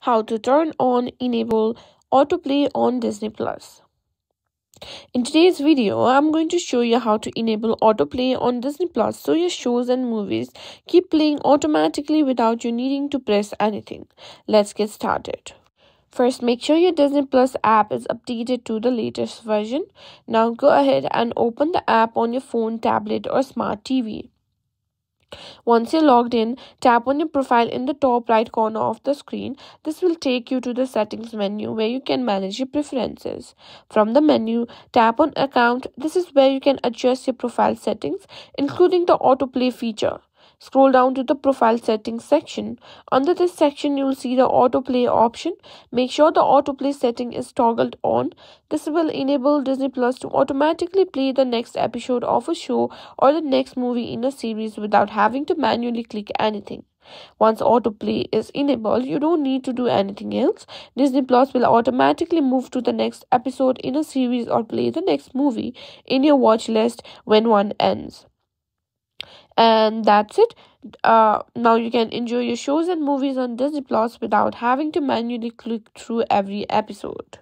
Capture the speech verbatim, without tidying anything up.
how to turn on enable AutoPlay on Disney plus. In today's video, I'm going to show you how to enable AutoPlay on Disney plus so your shows and movies keep playing automatically without you needing to press anything. Let's get started. First, make sure your Disney Plus app is updated to the latest version. Now go ahead and open the app on your phone, tablet or smart T V. Once you're logged in, tap on your profile in the top right corner of the screen. This will take you to the settings menu where you can manage your preferences. From the menu, tap on account. This is where you can adjust your profile settings, including the autoplay feature. Scroll down to the profile settings section. Under this section, you will see the autoplay option. Make sure the autoplay setting is toggled on. This will enable Disney Plus to automatically play the next episode of a show or the next movie in a series without having to manually click anything. Once autoplay is enabled, you don't need to do anything else. Disney Plus will automatically move to the next episode in a series or play the next movie in your watch list when one ends. And that's it. Uh, now you can enjoy your shows and movies on Disney Plus without having to manually click through every episode.